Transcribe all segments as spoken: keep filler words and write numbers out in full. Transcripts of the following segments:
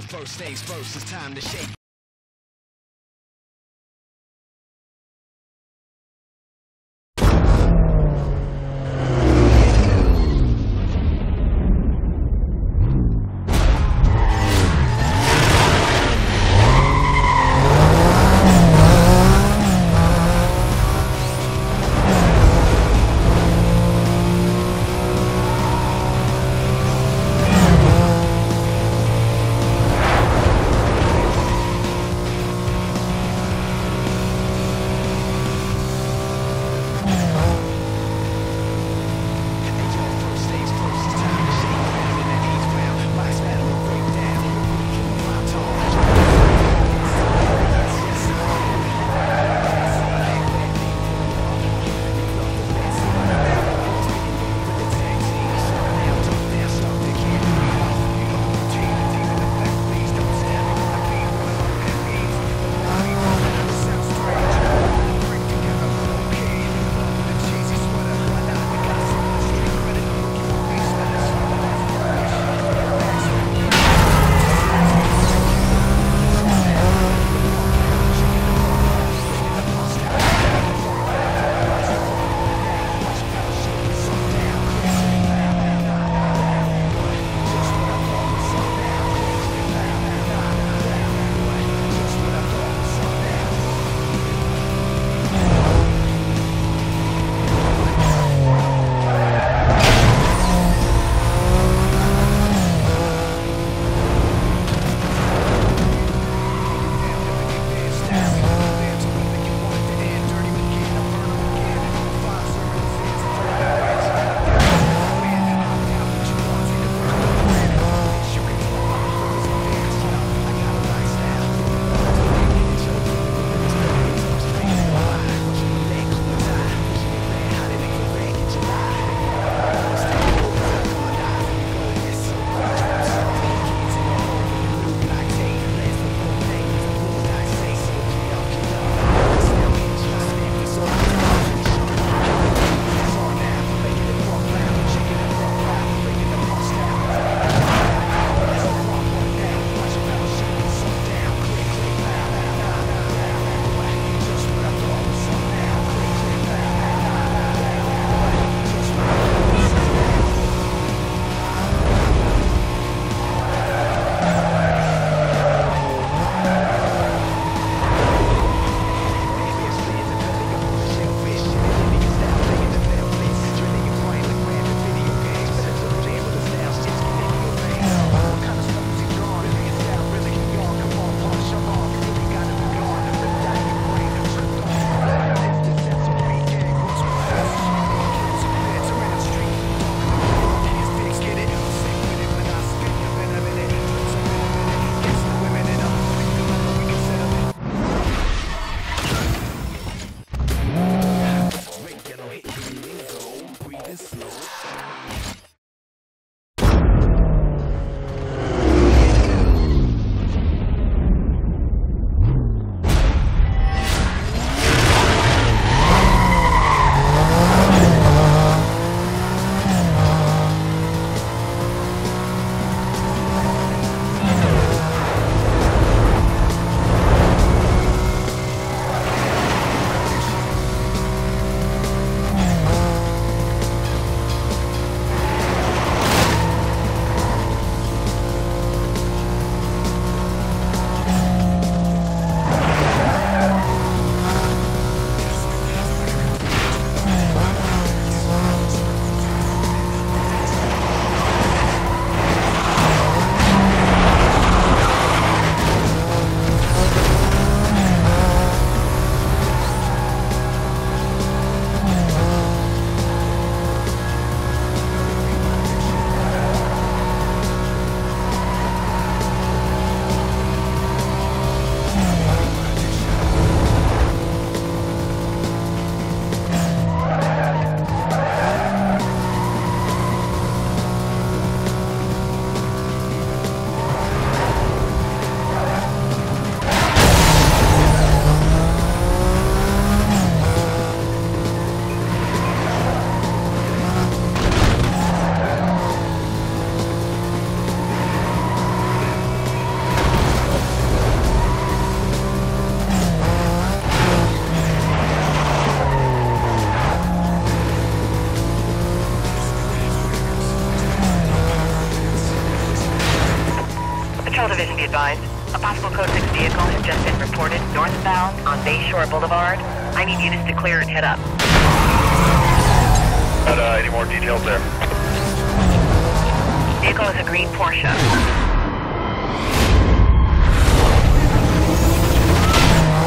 So first things first, it's time to shake. A possible code six vehicle has just been reported northbound on Bayshore Boulevard. I need units to clear and head up. Got uh, any more details there? Vehicle is a green Porsche.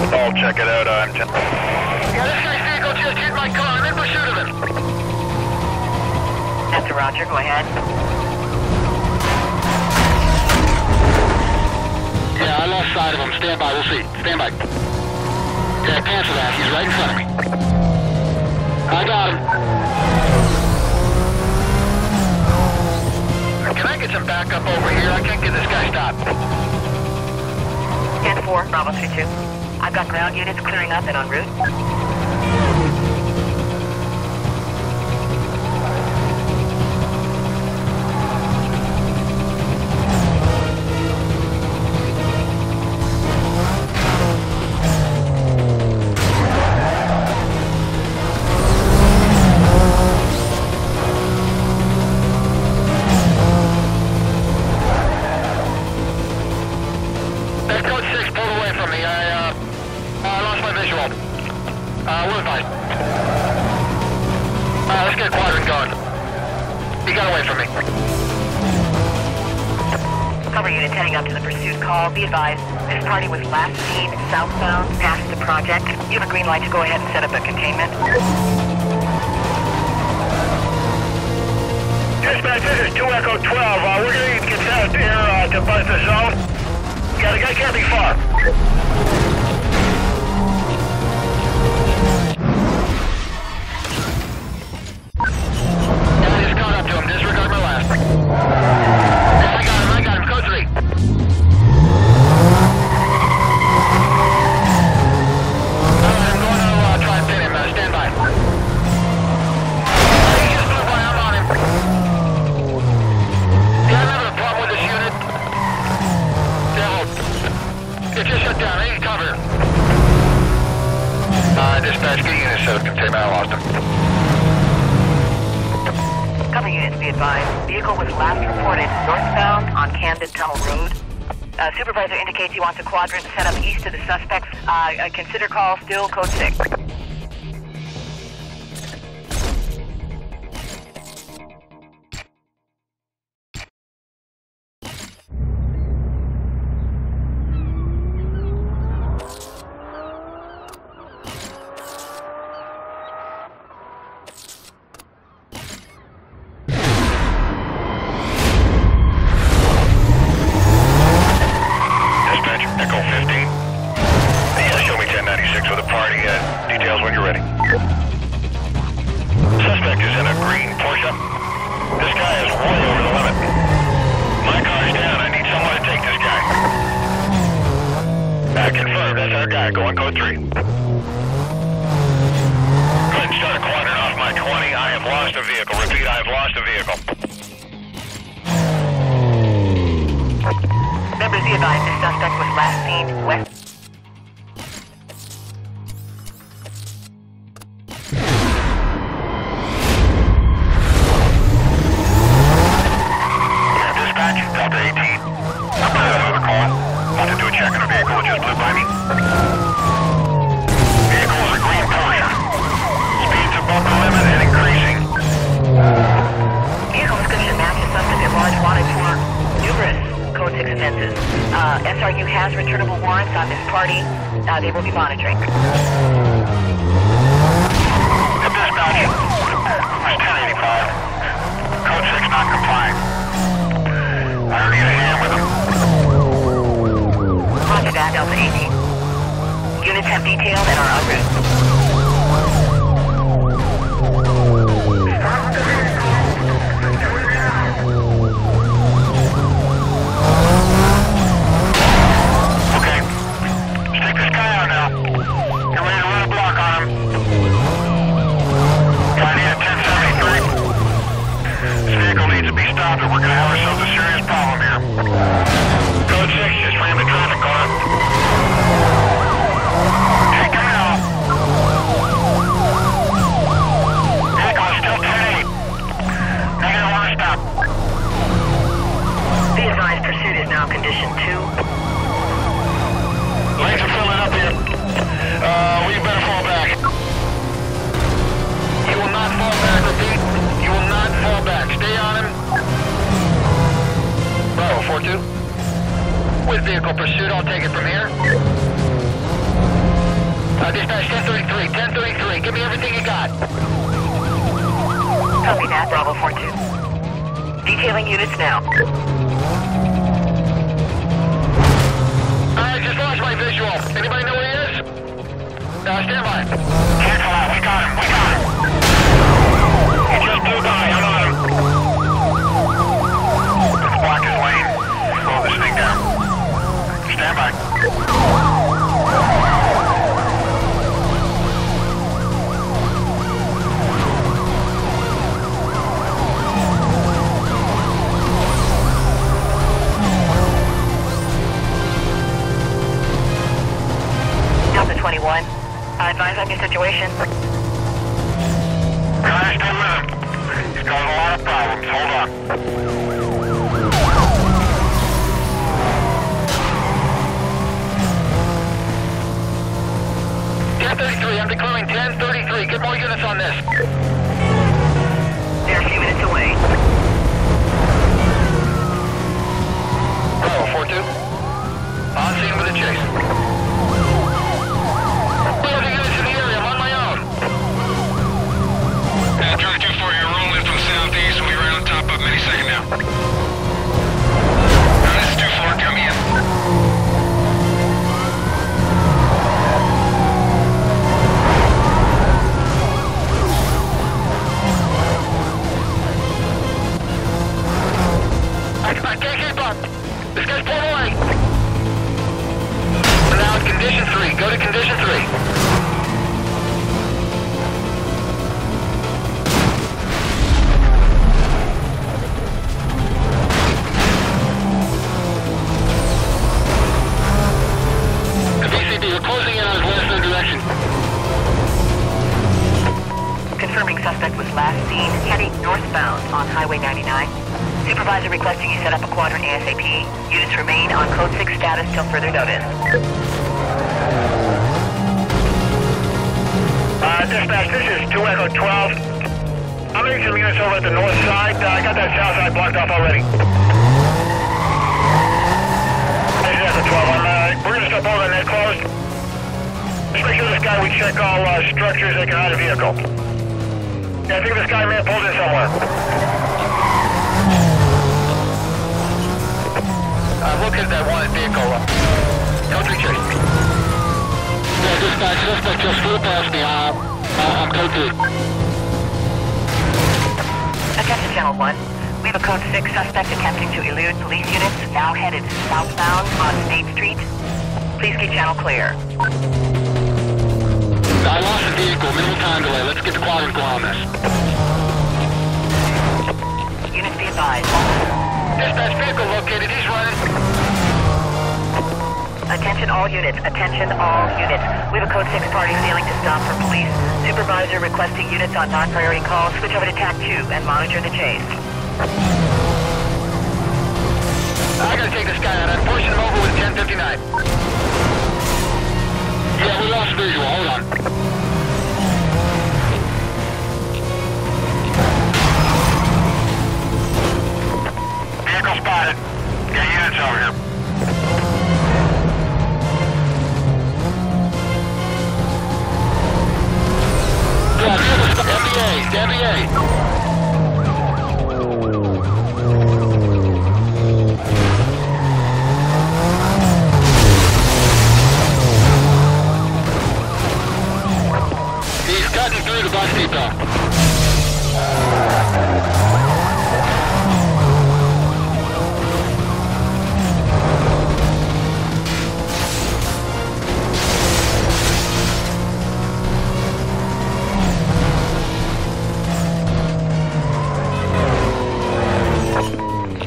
I'll check it out, I'm ten. Yeah, this guy's vehicle just hit my car. I'm in pursuit of him. That's a roger, go ahead. Yeah, I lost sight of him. Stand by, we'll see. Stand by. Yeah, cancel that. He's right in front of me. I got him. Can I get some backup over here? I can't get this guy stopped. ten four, Bravo three two. I've got ground units clearing up and en route. That's code six, pulled away from me. I, uh... Uh, we're fine. Uh, let's get a quadrant going. He got away from me. Cover units heading up to the pursuit call. Be advised, this party was last seen southbound past the project. You have a green light to go ahead and set up a containment. Dispatch, this is two Echo twelve. Uh, we're going to get out here uh, to buzz the zone. Yeah, the guy can't be far. Supervisor indicates he wants a quadrant set up east of the suspects. Uh, consider call still code six. Code six just rammed the traffic car. Hey, come out. Central Pursuit, I'll take it from here. Uh, dispatch ten thirty-three, ten thirty-three, give me everything you got. Copy that, Bravo four two. Detailing units now. I just lost my visual. Anybody know where he is? Uh, stand by. Cancel out, we got him, we got him. He just blew by, I'm on him. Let's block his lane. Slow this thing down. Stand by. Delta twenty-one. I advise on your situation. Gotta stay with him. He's got a lot of problems. Hold on. ten thirty-three, I'm declaring ten thirty-three. Get more units on this. They're a few minutes away. Bravo, four two. On scene with a chase. Second now. Now this is two four, come in. I, I can't keep up. This guy's pulled away. We're now in condition three. Go to condition three. Suspect was last seen heading northbound on Highway ninety-nine. Supervisor requesting you set up a quadrant ASAP. Units remain on Code six status till further notice. Uh, dispatch, this is two Echo twelve. I'm getting some units over at the north side. Uh, I got that south side blocked off already. This is Echo twelve. I'm, uh, we're going to step over and that closed. Just make sure this guy, we check all uh, structures that can hide a vehicle. I think this guy may have pulled in somewhere. I'm looking at that wanted vehicle. Country chase me. Yeah, this guy suspect just flew past me. Uh, uh, I'm code three. Attention Channel one. We have a code six suspect attempting to elude police units, now headed southbound on State Street. Please get channel clear. I lost the vehicle, minimal time delay. Let's get the quadrant go on this. Units be advised. Dispatch vehicle located, he's running. Attention all units, attention all units. We have a code six party failing to stop for police. Supervisor requesting units on non-priority calls. Switch over to T A C two and monitor the chase. I gotta take this guy out. I'm pushing him over with ten fifty-nine. Yeah, we lost visual. Hold on. Vehicle spotted. Get units over here. Yeah, vehicle spotted. M B A. M B A. Through the bus depot.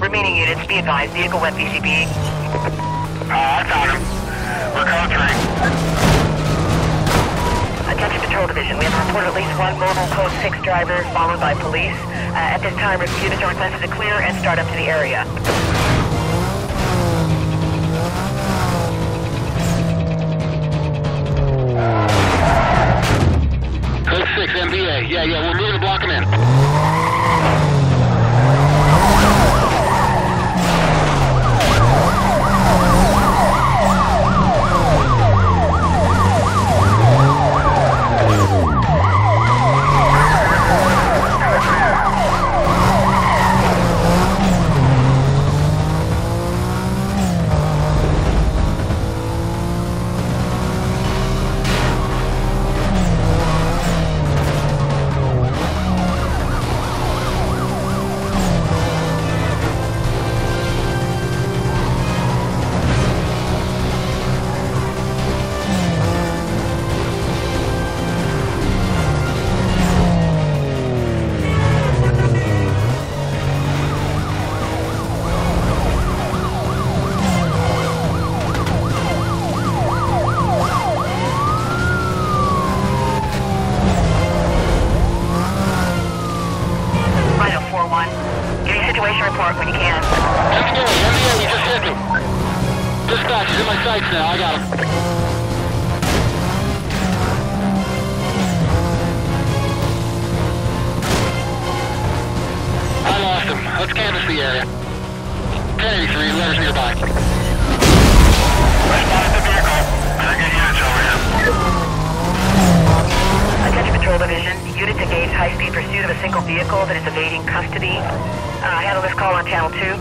Remaining units, be advised, vehicle went V C B. Oh, I found him. We're code three. Attention Patrol Division, we have reported at least one mobile Code six driver followed by police. Uh, at this time, units are requested to clear and start up to the area. Code six, M B A. Yeah, yeah, we're moving to block them in. now, I got him. I lost him. Let's canvas the area. ten eighty-three, letters nearby. I spotted the vehicle. Better get units over here. Attention Patrol Division. Units engaged high-speed pursuit of a single vehicle that is evading custody. Uh, handle this call on Channel two.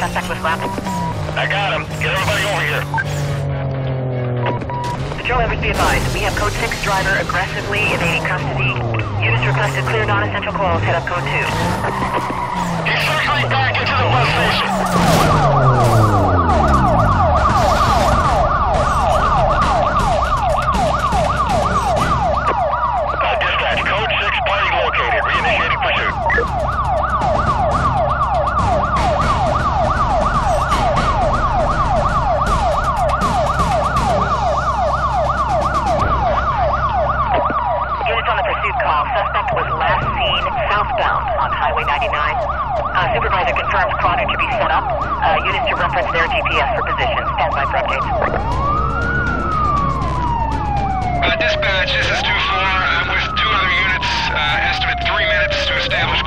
Suspect was left. I got him. Get everybody over here. Patrol members be advised. We have Code six driver aggressively evading custody. Units requested clear non-essential calls. Head up Code two. He's circling back into the bus station. Uh, dispatch, Code six party located. Reinitiating pursuit. southbound on Highway ninety-nine. Uh, supervisor confirms Cronin to be set up. Uh, units to reference their G P S for position. Stand by for updates. Uh, dispatch, this is two four. I'm with two other units. Uh, estimate three minutes to establish...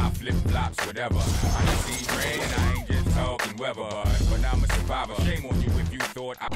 my flip-flops, whatever. I can see red and I ain't just talking weather, but I'm a survivor. Shame on you if you thought I...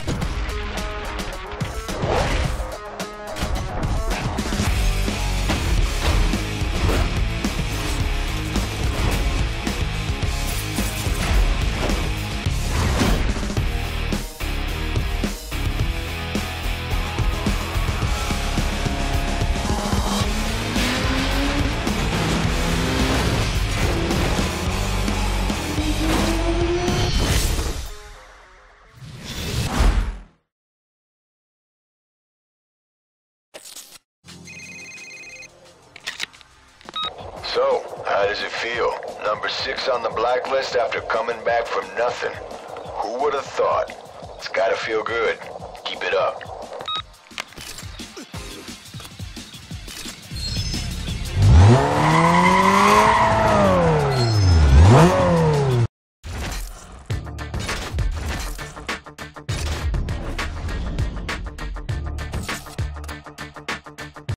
So, how does it feel? Number six on the blacklist after coming back from nothing. Who would have thought? It's gotta feel good. Keep it up.